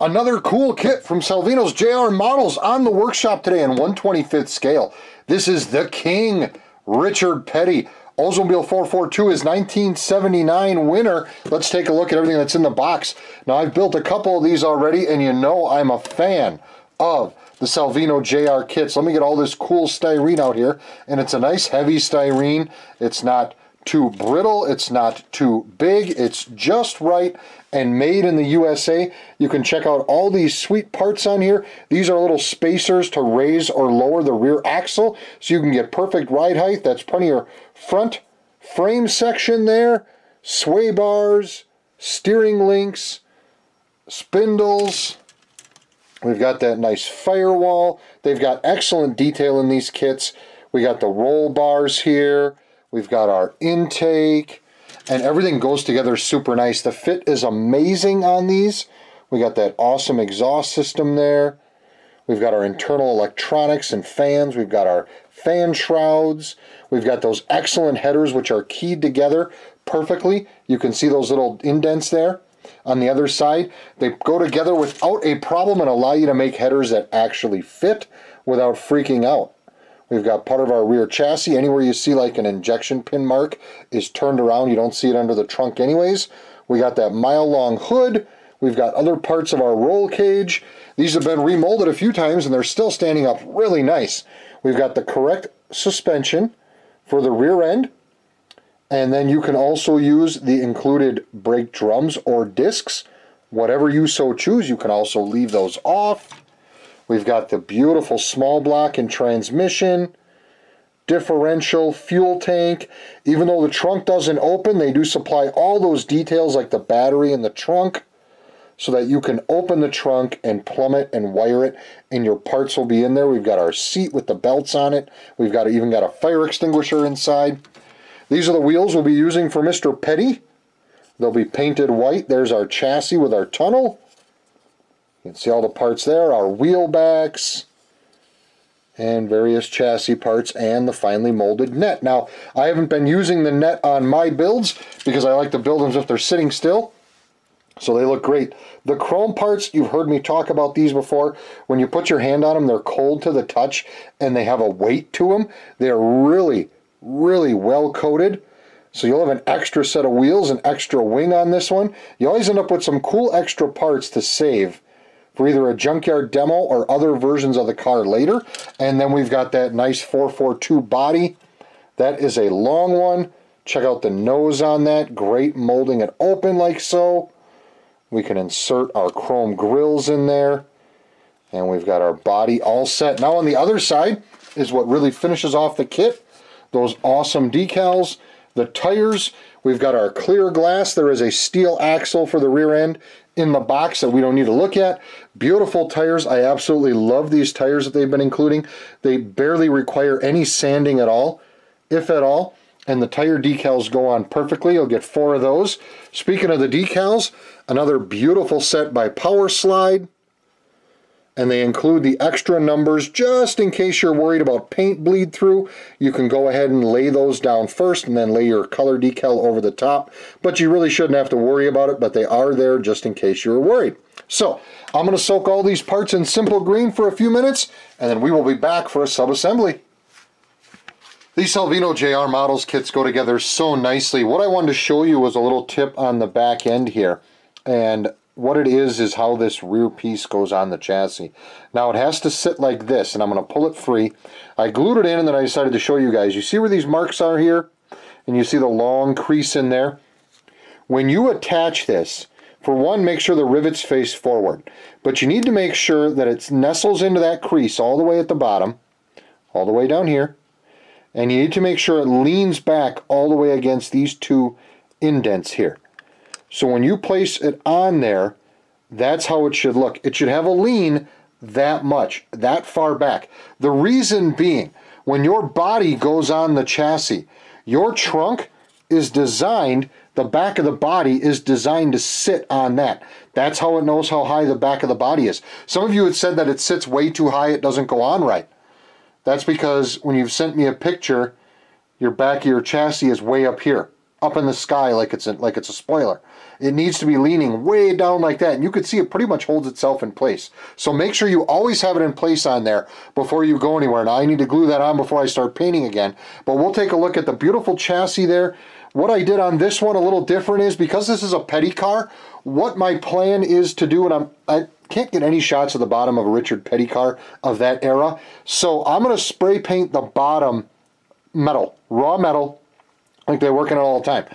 Another cool kit from Salvino's JR Models on the workshop today in 1/25 scale. This is the King, Richard Petty. Oldsmobile 442 is 1979 winner. Let's take a look at everything that's in the box. Now, I've built a couple of these already, and you know I'm a fan of the Salvino JR kits. Let me get all this cool styrene out here, and it's a nice heavy styrene. It's not too brittle, it's not too big, it's just right and made in the USA. You can check out all these sweet parts on here. These are little spacers to raise or lower the rear axle so you can get perfect ride height. That's plenty of your front frame section there, sway bars, steering links, spindles. We've got that nice firewall. They've got excellent detail in these kits. We got the roll bars here. We've got our intake, and everything goes together super nice. The fit is amazing on these. We got that awesome exhaust system there. We've got our internal electronics and fans. We've got our fan shrouds. We've got those excellent headers, which are keyed together perfectly. You can see those little indents there on the other side. They go together without a problem and allow you to make headers that actually fit without freaking out. We've got part of our rear chassis. Anywhere you see like an injection pin mark is turned around. You don't see it under the trunk anyways. We got that mile-long hood. We've got other parts of our roll cage. These have been remolded a few times, and they're still standing up really nice. We've got the correct suspension for the rear end. And then you can also use the included brake drums or discs. Whatever you so choose, you can also leave those off. We've got the beautiful small block and transmission, differential, fuel tank. Even though the trunk doesn't open, they do supply all those details like the battery in the trunk so that you can open the trunk and plumb it and wire it, and your parts will be in there. We've got our seat with the belts on it. We've got even got a fire extinguisher inside. These are the wheels we'll be using for Mr. Petty. They'll be painted white. There's our chassis with our tunnel. You can see all the parts there, our wheel backs, and various chassis parts, and the finely molded net. Now, I haven't been using the net on my builds because I like to build them as if they're sitting still, so they look great. The chrome parts, you've heard me talk about these before. When you put your hand on them, they're cold to the touch, and they have a weight to them. They're really, really well coated. So you'll have an extra set of wheels, an extra wing on this one. You always end up with some cool extra parts to save for either a junkyard demo or other versions of the car later. And then we've got that nice 442 body. That is a long one. Check out the nose on that. Great molding it open like so. We can insert our chrome grills in there. And we've got our body all set. Now on the other side is what really finishes off the kit. Those awesome decals. The tires, we've got our clear glass. There is a steel axle for the rear end in the box that we don't need to look at. Beautiful tires. I absolutely love these tires that they've been including. They barely require any sanding at all, if at all, and the tire decals go on perfectly. You'll get 4 of those. Speaking of the decals, another beautiful set by Power Slide, and they include the extra numbers just in case you're worried about paint bleed through. You can go ahead and lay those down first and then lay your color decal over the top, but you really shouldn't have to worry about it, but they are there just in case you're worried. So I'm going to soak all these parts in simple green for a few minutes, and then we will be back for a sub-assembly. These Salvino JR Models kits go together so nicely. What I wanted to show you was a little tip on the back end here, and what it is how this rear piece goes on the chassis. Now it has to sit like this, and I'm going to pull it free. I glued it in, and then I decided to show you guys. You see where these marks are here? And you see the long crease in there? When you attach this, for one, make sure the rivets face forward. But you need to make sure that it nestles into that crease all the way at the bottom, all the way down here. And you need to make sure it leans back all the way against these 2 indents here. So when you place it on there, that's how it should look. It should have a lean that much, that far back. The reason being, when your body goes on the chassis, your trunk is designed, the back of the body is designed to sit on that. That's how it knows how high the back of the body is. Some of you had said that it sits way too high, it doesn't go on right. That's because when you've sent me a picture, your back of your chassis is way up here. up in the sky like it's a spoiler. It needs to be leaning way down like that, and you can see it pretty much holds itself in place. So make sure you always have it in place on there before you go anywhere. Now I need to glue that on before I start painting again, but we'll take a look at the beautiful chassis there. What I did on this one a little different is, because this is a Petty car, what my plan is to do, and I can't get any shots of the bottom of a Richard Petty car of that era, so I'm going to spray paint the bottom metal, raw metal, like they're working on all the time.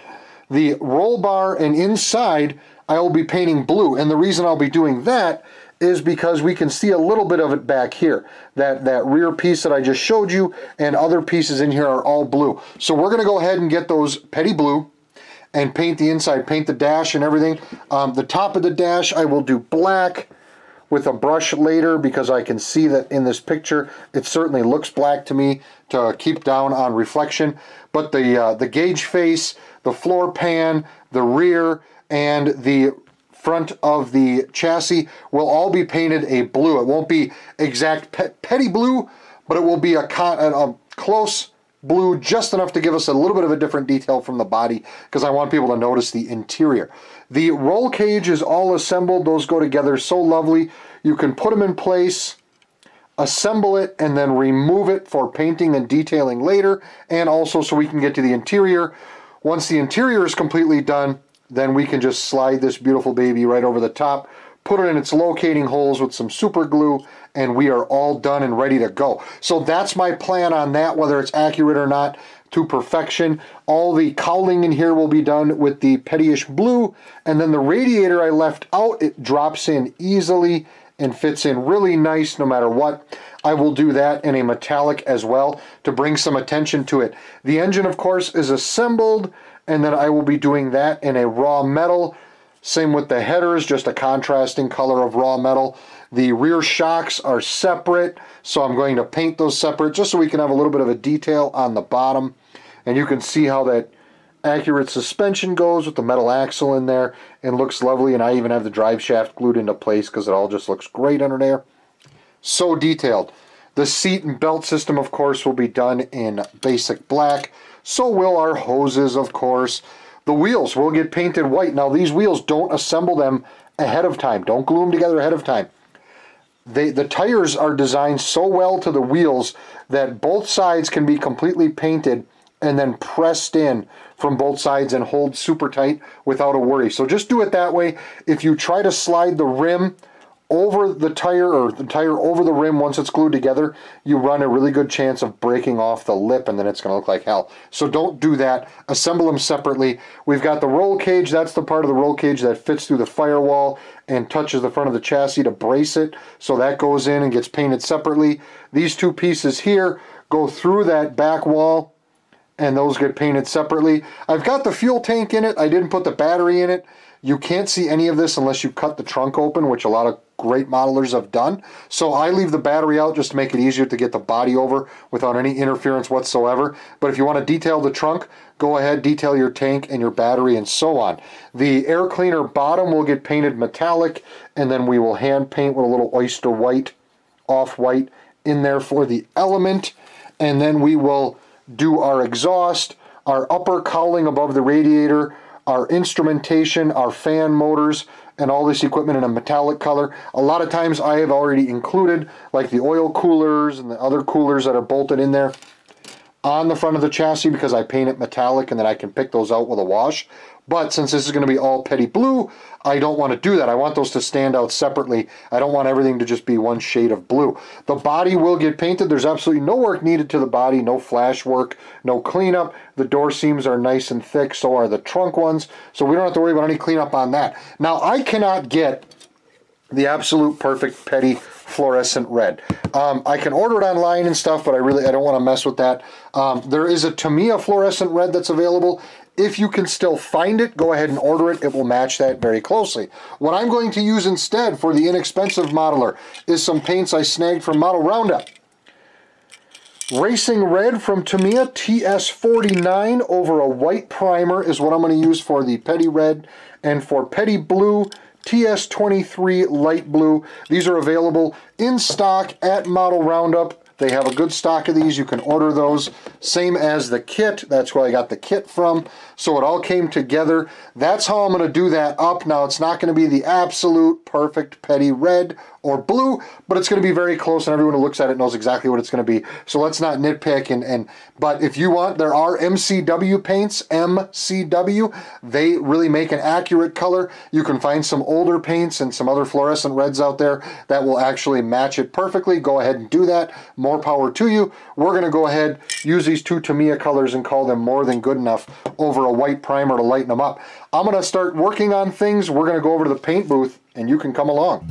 The roll bar and inside, I will be painting blue, and the reason I'll be doing that is because we can see a little bit of it back here. That rear piece that I just showed you and other pieces in here are all blue. So we're going to go ahead and get those Petty blue and paint the inside, paint the dash and everything. The top of the dash I will do black with a brush later, because I can see that in this picture it certainly looks black to me to keep down on reflection. But the gauge face, the floor pan, the rear, and the front of the chassis will all be painted a blue. It won't be exact Petty blue, but it will be a close blue, just enough to give us a little bit of a different detail from the body, because I want people to notice the interior. The roll cage is all assembled. Those go together so lovely. You can put them in place, assemble it, and then remove it for painting and detailing later, and also so we can get to the interior. Once the interior is completely done, then we can just slide this beautiful baby right over the top, put it in its locating holes with some super glue, and we are all done and ready to go. So that's my plan on that, whether it's accurate or not, to perfection. All the cowling in here will be done with the Pettyish blue, and then the radiator I left out, it drops in easily and fits in really nice no matter what. I will do that in a metallic as well to bring some attention to it. The engine, of course, is assembled, and then I will be doing that in a raw metal. Same with the headers, just a contrasting color of raw metal. The rear shocks are separate, so I'm going to paint those separate just so we can have a little bit of a detail on the bottom. And you can see how that accurate suspension goes with the metal axle in there and looks lovely. And I even have the drive shaft glued into place because it all just looks great under there. So detailed. The seat and belt system, of course, will be done in basic black. So will our hoses, of course. The wheels will get painted white. Now, these wheels, don't assemble them ahead of time. Don't glue them together ahead of time. The tires are designed so well to the wheels that both sides can be completely painted and then pressed in from both sides and hold super tight without a worry. So just do it that way. If you try to slide the rim over the tire, or the tire over the rim once it's glued together, you run a really good chance of breaking off the lip, and then it's going to look like hell. So don't do that. Assemble them separately. We've got the roll cage. That's the part of the roll cage that fits through the firewall and touches the front of the chassis to brace it. So that goes in and gets painted separately. These two pieces here go through that back wall, and those get painted separately. I've got the fuel tank in it. I didn't put the battery in it. You can't see any of this unless you cut the trunk open, which a lot of great modelers have done. So I leave the battery out just to make it easier to get the body over without any interference whatsoever. But if you want to detail the trunk, go ahead, detail your tank and your battery and so on. The air cleaner bottom will get painted metallic, and then we will hand paint with a little oyster white, off-white in there for the element. And then we will do our exhaust, our upper cowling above the radiator, our instrumentation, our fan motors, and all this equipment in a metallic color. A lot of times I have already included, like the oil coolers and the other coolers that are bolted in there on the front of the chassis, because I paint it metallic and then I can pick those out with a wash. But since this is going to be all Petty blue, I don't want to do that. I want those to stand out separately. I don't want everything to just be one shade of blue. The body will get painted. There's absolutely no work needed to the body, no flash work, no cleanup. The door seams are nice and thick, so are the trunk ones. So we don't have to worry about any cleanup on that. Now, I cannot get the absolute perfect Petty fluorescent red. I can order it online and stuff, but I don't want to mess with that. There is a Tamiya fluorescent red that's available. If you can still find it, go ahead and order it. It will match that very closely. What I'm going to use instead for the inexpensive modeler is some paints I snagged from Model Roundup. Racing Red from Tamiya TS49 over a white primer is what I'm going to use for the Petty Red, and for Petty Blue, TS23 Light Blue. These are available in stock at Model Roundup They have a good stock of these. You can order those. Same as the kit. That's where I got the kit from. So it all came together. That's how I'm going to do that up. Now, it's not going to be the absolute perfect Petty red or blue, but it's going to be very close, and everyone who looks at it knows exactly what it's going to be. So let's not nitpick. But if you want, there are MCW paints, MCW. They really make an accurate color. You can find some older paints and some other fluorescent reds out there that will actually match it perfectly. Go ahead and do that. More power to you. We're going to go ahead, use these two Tamiya colors and call them more than good enough over a white primer to lighten them up. I'm going to start working on things. We're going to go over to the paint booth, and you can come along.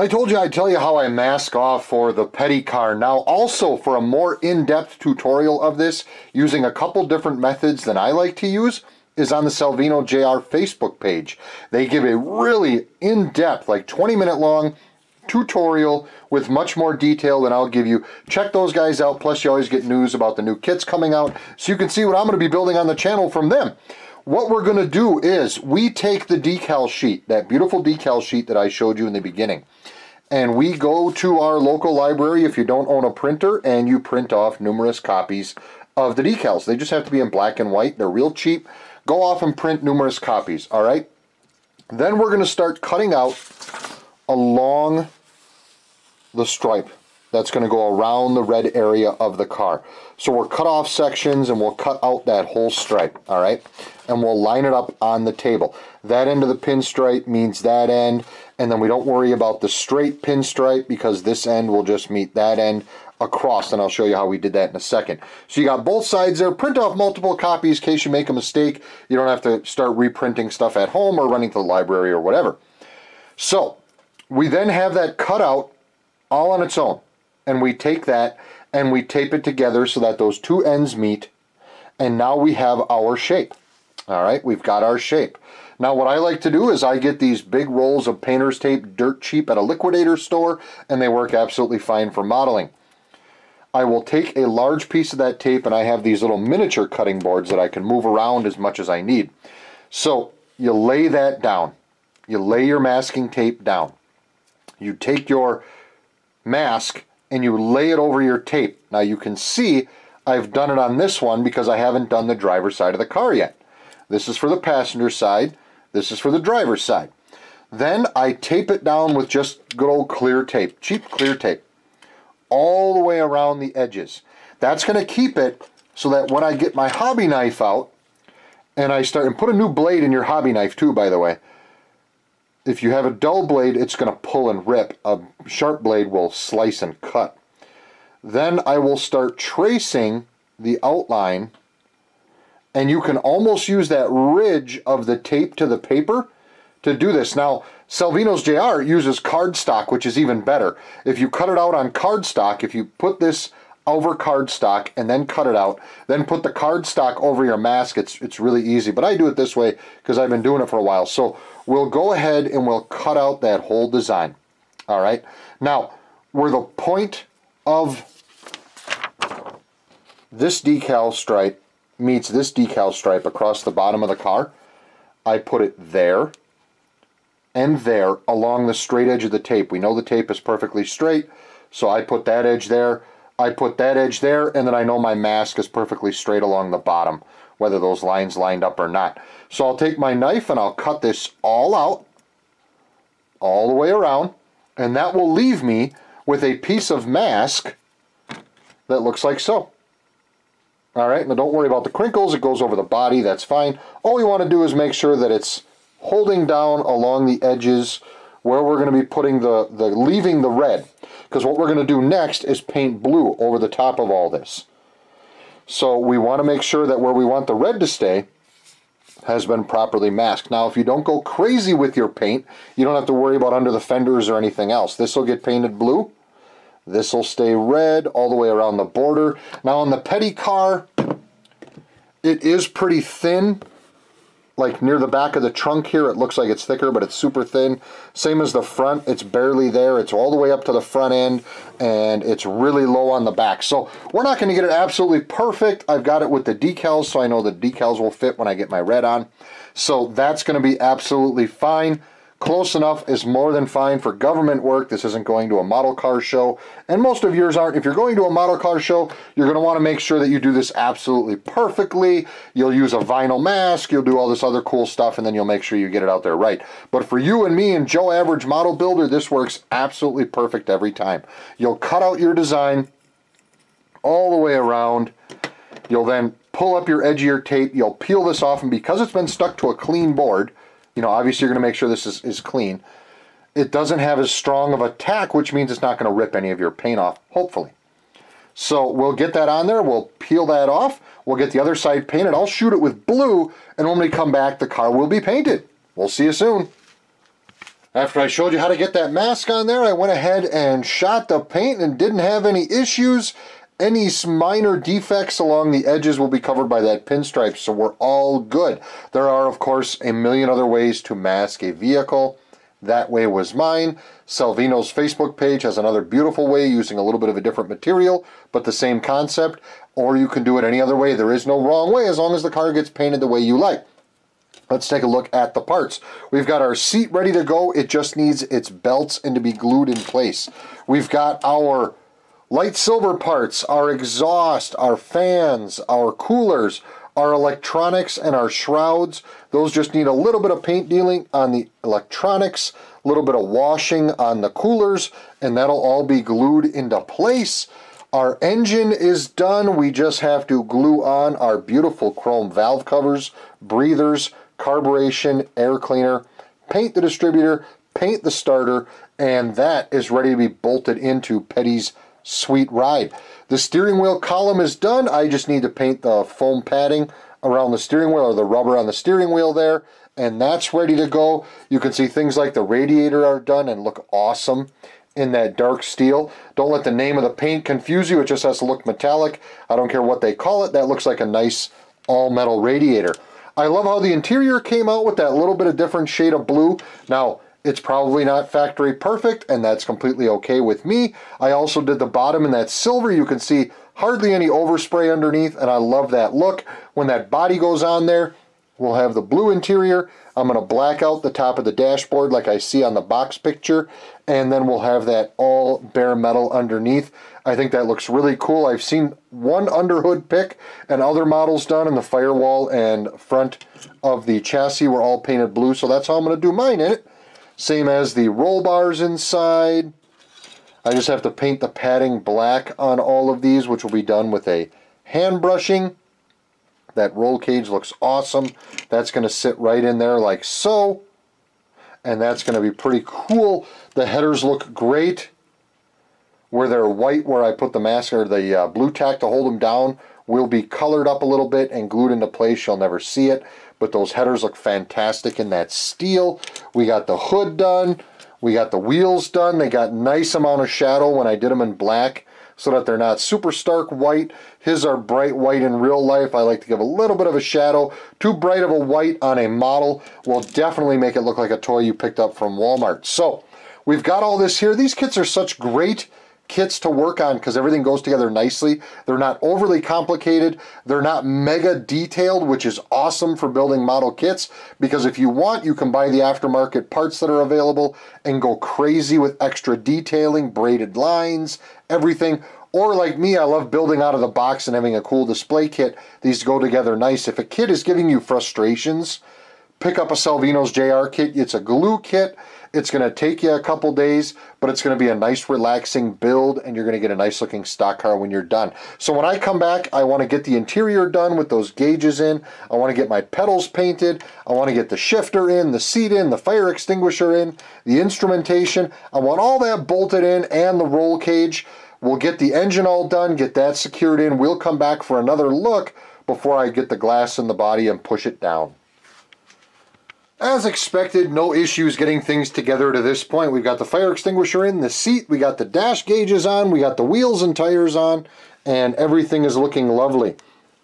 I told you I'd tell you how I mask off for the Petty car. Now also for a more in-depth tutorial of this, using a couple different methods than I like to use, is on the Salvino JR Facebook page. They give a really in-depth, like 20-minute long tutorial with much more detail than I'll give you. Check those guys out, plus you always get news about the new kits coming out, so you can see what I'm going to be building on the channel from them. What we're going to do is we take the decal sheet, that beautiful decal sheet that I showed you in the beginning, and we go to our local library if you don't own a printer, and you print off numerous copies of the decals. They just have to be in black and white. They're real cheap. Go off and print numerous copies, all right? Then we're going to start cutting out along the stripe that's going to go around the red area of the car. So we'll cut off sections and we'll cut out that whole stripe, all right? And we'll line it up on the table. That end of the pinstripe means that end, and then we don't worry about the straight pinstripe because this end will just meet that end across, and I'll show you how we did that in a second. So you got both sides there. Print off multiple copies in case you make a mistake. You don't have to start reprinting stuff at home or running to the library or whatever. So we then have that cut out all on its own. And we take that and we tape it together so that those two ends meet, and now we have our shape. All right, we've got our shape. Now what I like to do is I get these big rolls of painter's tape dirt cheap at a liquidator store, and they work absolutely fine for modeling. I will take a large piece of that tape, and I have these little miniature cutting boards that I can move around as much as I need. So you lay that down. You lay your masking tape down. You take your mask and you lay it over your tape. Now you can see I've done it on this one because I haven't done the driver's side of the car yet. This is for the passenger side. This is for the driver's side. Then I tape it down with just good old clear tape, cheap clear tape, all the way around the edges. That's going to keep it so that when I get my hobby knife out, and I start, and put a new blade in your hobby knife too, by the way. If you have a dull blade, it's going to pull and rip. A sharp blade will slice and cut. Then I will start tracing the outline, and you can almost use that ridge of the tape to the paper to do this. Now, Salvino's JR uses cardstock, which is even better. If you cut it out on cardstock, if you put this over cardstock and then cut it out, then put the cardstock over your mask, it's really easy. But I do it this way because I've been doing it for a while. So we'll go ahead and we'll cut out that whole design. All right. Now, where the point of this decal stripe meets this decal stripe across the bottom of the car, I put it there and there along the straight edge of the tape. We know the tape is perfectly straight, so I put that edge there. I put that edge there, and then I know my mask is perfectly straight along the bottom, whether those lines lined up or not. So I'll take my knife and I'll cut this all out, all the way around, and that will leave me with a piece of mask that looks like so. All right, now don't worry about the crinkles, it goes over the body, that's fine. All we want to do is make sure that it's holding down along the edges where we're going to be putting the leaving the red, because what we're going to do next is paint blue over the top of all this. So we want to make sure that where we want the red to stay has been properly masked. Now, if you don't go crazy with your paint, you don't have to worry about under the fenders or anything else. This will get painted blue. This will stay red all the way around the border. Now, on the Petty car, it is pretty thin. Like near the back of the trunk here, it looks like it's thicker, but it's super thin. Same as the front, it's barely there. It's all the way up to the front end, and it's really low on the back. So we're not going to get it absolutely perfect. I've got it with the decals, so I know the decals will fit when I get my red on. So that's going to be absolutely fine. Close enough is more than fine for government work. This isn't going to a model car show, and most of yours aren't. If you're going to a model car show, you're going to want to make sure that you do this absolutely perfectly. You'll use a vinyl mask, you'll do all this other cool stuff, and then you'll make sure you get it out there right. But for you and me and Joe Average Model Builder, this works absolutely perfect every time. You'll cut out your design all the way around. You'll then pull up your edge of your tape. You'll peel this off, and because it's been stuck to a clean board, you know, obviously you're going to make sure this is clean. It doesn't have as strong of a tack, which means it's not going to rip any of your paint off, hopefully. So we'll get that on there. We'll peel that off. We'll get the other side painted. I'll shoot it with blue, and when we come back, the car will be painted. We'll see you soon. After I showed you how to get that mask on there, I went ahead and shot the paint and didn't have any issues. Any minor defects along the edges will be covered by that pinstripe, so we're all good. There are, of course, a million other ways to mask a vehicle. That way was mine. Salvino's Facebook page has another beautiful way using a little bit of a different material, but the same concept. Or you can do it any other way. There is no wrong way as long as the car gets painted the way you like. Let's take a look at the parts. We've got our seat ready to go. It just needs its belts and to be glued in place. We've got our light silver parts, our exhaust, our fans, our coolers, our electronics, and our shrouds. Those just need a little bit of paint dealing on the electronics, a little bit of washing on the coolers, and that'll all be glued into place. Our engine is done. We just have to glue on our beautiful chrome valve covers, breathers, carburation, air cleaner, paint the distributor, paint the starter, and that is ready to be bolted into Petty's sweet ride. The steering wheel column is done. I just need to paint the foam padding around the steering wheel, or the rubber on the steering wheel there, and that's ready to go. You can see things like the radiator are done and look awesome in that dark steel. Don't let the name of the paint confuse you. It just has to look metallic. I don't care what they call it. That looks like a nice all-metal radiator. I love how the interior came out with that little bit of different shade of blue. Now, it's probably not factory perfect, and that's completely okay with me. I also did the bottom in that silver. You can see hardly any overspray underneath, and I love that look. When that body goes on there, we'll have the blue interior. I'm going to black out the top of the dashboard like I see on the box picture, and then we'll have that all bare metal underneath. I think that looks really cool. I've seen one underhood pick and other models done, and the firewall and front of the chassis were all painted blue, so that's how I'm going to do mine in it. Same as the roll bars inside. I just have to paint the padding black on all of these, which will be done with a hand brushing. That roll cage looks awesome. That's going to sit right in there like so. And that's going to be pretty cool. The headers look great. Where they're white, where I put the mask or the blue tack to hold them down, will be colored up a little bit and glued into place. You'll never see it. But those headers look fantastic in that steel. We got the hood done. We got the wheels done. They got nice amount of shadow when I did them in black so that they're not super stark white. His are bright white in real life. I like to give a little bit of a shadow. Too bright of a white on a model will definitely make it look like a toy you picked up from Walmart. So we've got all this here. These kits are such great kits to work on because everything goes together nicely. They're not overly complicated. They're not mega detailed, which is awesome for building model kits because if you want, you can buy the aftermarket parts that are available and go crazy with extra detailing, braided lines, everything. Or like me, I love building out of the box and having a cool display kit. These go together nice. If a kid is giving you frustrations, pick up a Salvino's JR kit. It's a glue kit. It's going to take you a couple days, but it's going to be a nice relaxing build, and you're going to get a nice looking stock car when you're done. So when I come back, I want to get the interior done with those gauges in. I want to get my pedals painted. I want to get the shifter in, the seat in, the fire extinguisher in, the instrumentation. I want all that bolted in and the roll cage. We'll get the engine all done, get that secured in. We'll come back for another look before I get the glass in the body and push it down. As expected, no issues getting things together to this point. We've got the fire extinguisher in, the seat, we got the dash gauges on, we got the wheels and tires on, and everything is looking lovely.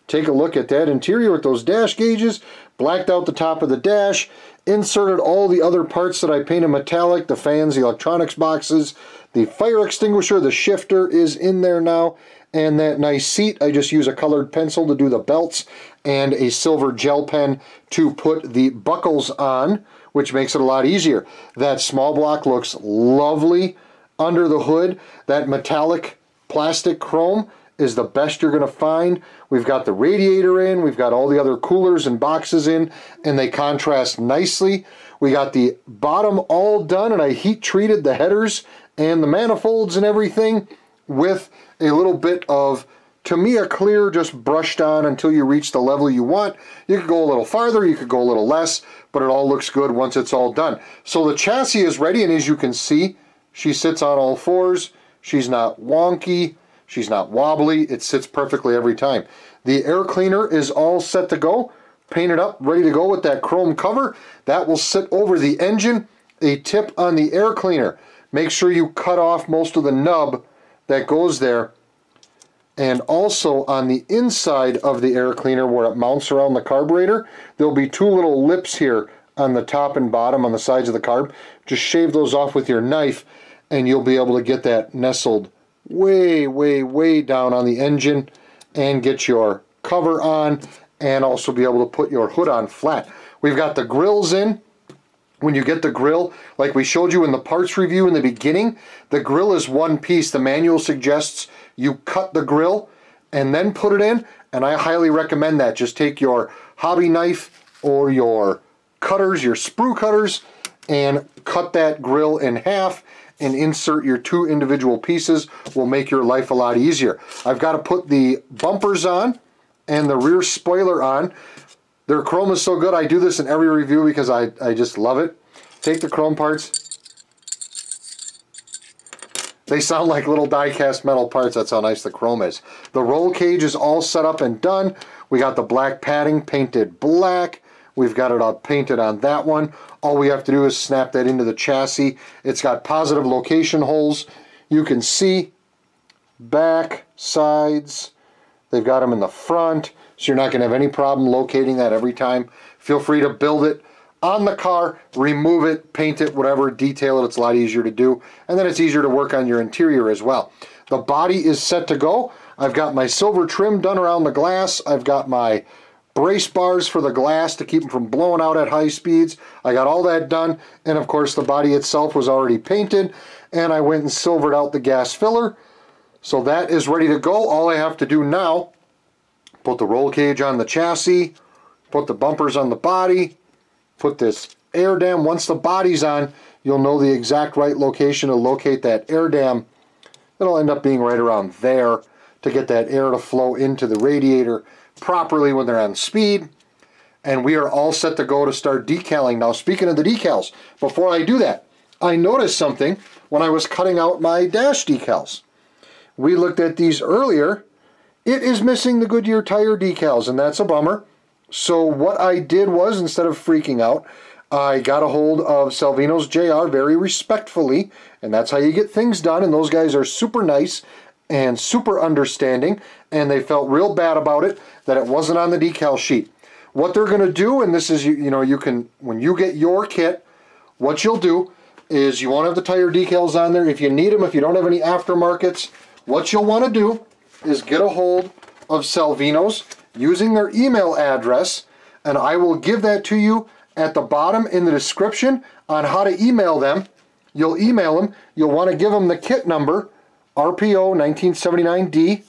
Take a look at that interior with those dash gauges, blacked out the top of the dash, inserted all the other parts that I painted metallic, the fans, the electronics boxes, the fire extinguisher, the shifter is in there now, and that nice seat. I just use a colored pencil to do the belts and a silver gel pen to put the buckles on, which makes it a lot easier. That small block looks lovely under the hood. That metallic plastic chrome is the best you're gonna find. We've got the radiator in, we've got all the other coolers and boxes in, and they contrast nicely. We got the bottom all done, and I heat treated the headers and the manifolds and everything with a little bit of Tamiya clear just brushed on until you reach the level you want. You could go a little farther, you could go a little less, but it all looks good once it's all done. So the chassis is ready, and as you can see, she sits on all fours. She's not wonky, she's not wobbly, it sits perfectly every time. The air cleaner is all set to go, painted up, ready to go with that chrome cover. That will sit over the engine. A tip on the air cleaner. Make sure you cut off most of the nub that goes there. And also on the inside of the air cleaner where it mounts around the carburetor, there'll be two little lips here on the top and bottom on the sides of the carb. Just shave those off with your knife and you'll be able to get that nestled way, way, way down on the engine and get your cover on and also be able to put your hood on flat. We've got the grills in. When you get the grill, like we showed you in the parts review in the beginning, the grill is one piece. The manual suggests you cut the grill and then put it in, and I highly recommend that. Just take your hobby knife or your cutters, your sprue cutters, and cut that grill in half and insert your two individual pieces. Will make your life a lot easier. I've got to put the bumpers on and the rear spoiler on. Their chrome is so good, I do this in every review because I just love it. Take the chrome parts. They sound like little die-cast metal parts. That's how nice the chrome is. The roll cage is all set up and done. We got the black padding painted black. We've got it all painted on that one. All we have to do is snap that into the chassis. It's got positive location holes. You can see back, sides. They've got them in the front. So you're not going to have any problem locating that every time. Feel free to build it on the car, remove it, paint it, whatever, detail it. It's a lot easier to do. And then it's easier to work on your interior as well. The body is set to go. I've got my silver trim done around the glass. I've got my brace bars for the glass to keep them from blowing out at high speeds. I got all that done. And of course the body itself was already painted. And I went and silvered out the gas filler. So that is ready to go. All I have to do now, put the roll cage on the chassis, put the bumpers on the body, put this air dam. Once the body's on, you'll know the exact right location to locate that air dam. It'll end up being right around there to get that air to flow into the radiator properly when they're on speed. And we are all set to go to start decaling. Now, speaking of the decals, before I do that, I noticed something when I was cutting out my dash decals. We looked at these earlier. It is missing the Goodyear tire decals, and that's a bummer. So what I did was, instead of freaking out, I got a hold of Salvino's JR very respectfully, and that's how you get things done, and those guys are super nice and super understanding, and they felt real bad about it that it wasn't on the decal sheet. What they're going to do, and this is, you know, you can, when you get your kit, what you'll do is you won't have the tire decals on there. If you need them, if you don't have any aftermarkets, what you'll want to do is get a hold of Salvino's using their email address, and I will give that to you at the bottom in the description on how to email them. You'll email them. You'll want to give them the kit number, RPO 1979D.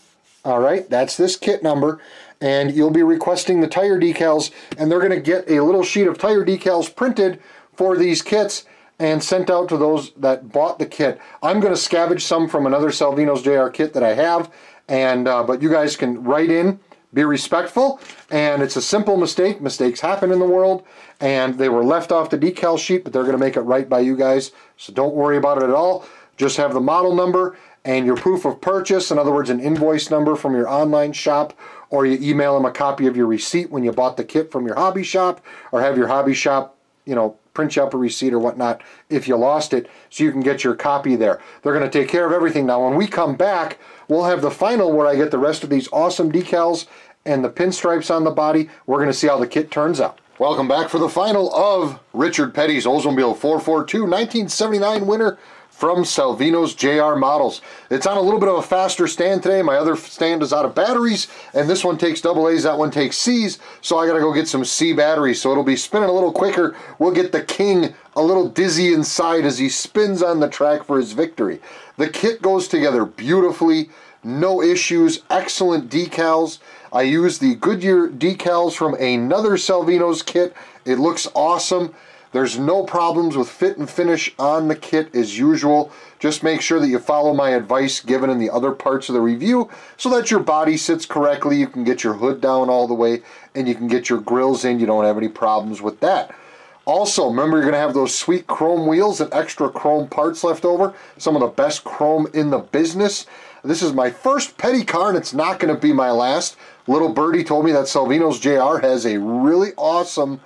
All right, that's this kit number, and you'll be requesting the tire decals, and they're going to get a little sheet of tire decals printed for these kits and sent out to those that bought the kit. I'm going to scavenge some from another Salvino's JR kit that I have. And but you guys can write in, be respectful, and it's a simple mistake. Mistakes happen in the world, and they were left off the decal sheet, but they're going to make it right by you guys, so don't worry about it at all. Just have the model number and your proof of purchase, in other words, an invoice number from your online shop, or you email them a copy of your receipt when you bought the kit from your hobby shop, or have your hobby shop, you know, print you up a receipt or whatnot if you lost it, so you can get your copy there. They're going to take care of everything. Now, when we come back, we'll have the final where I get the rest of these awesome decals and the pinstripes on the body. We're going to see how the kit turns out. Welcome back for the final of Richard Petty's Oldsmobile 442 1979 winner from Salvino's JR Models. It's on a little bit of a faster stand today. My other stand is out of batteries, and this one takes AA's, that one takes C's, so I got to go get some C batteries, so it'll be spinning a little quicker. We'll get the king a little dizzy inside as he spins on the track for his victory. The kit goes together beautifully, no issues, excellent decals. I used the Goodyear decals from another Salvino's kit. It looks awesome. There's no problems with fit and finish on the kit as usual. Just make sure that you follow my advice given in the other parts of the review so that your body sits correctly, you can get your hood down all the way, and you can get your grills in. You don't have any problems with that. Also, remember, you're going to have those sweet chrome wheels and extra chrome parts left over. Some of the best chrome in the business. This is my first Petty car, and it's not going to be my last. Little Birdie told me that Salvino's JR has a really awesome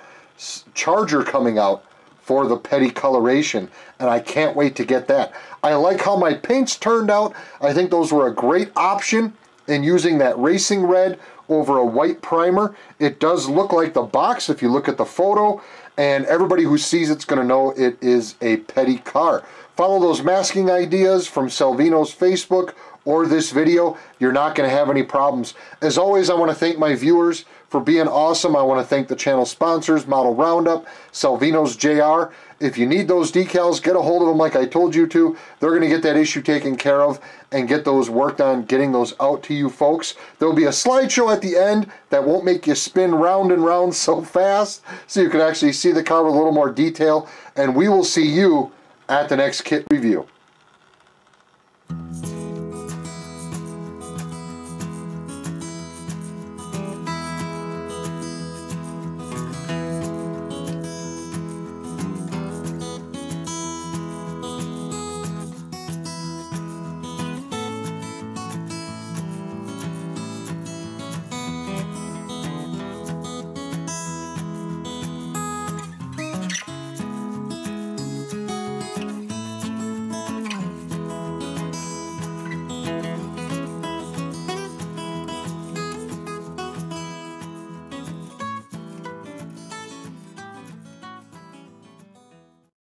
Charger coming out for the Petty coloration, and I can't wait to get that. I like how my paints turned out. I think those were a great option in using that racing red over a white primer. It does look like the box if you look at the photo, and everybody who sees it's going to know it is a Petty car. Follow those masking ideas from Salvino's Facebook or this video. You're not going to have any problems. As always, I want to thank my viewers for being awesome. I want to thank the channel sponsors, Model Roundup, Salvino's JR. If you need those decals, get a hold of them like I told you to. They're going to get that issue taken care of and get those worked on, getting those out to you folks. There'll be a slideshow at the end that won't make you spin round and round so fast, so you can actually see the car with a little more detail, and we will see you at the next kit review.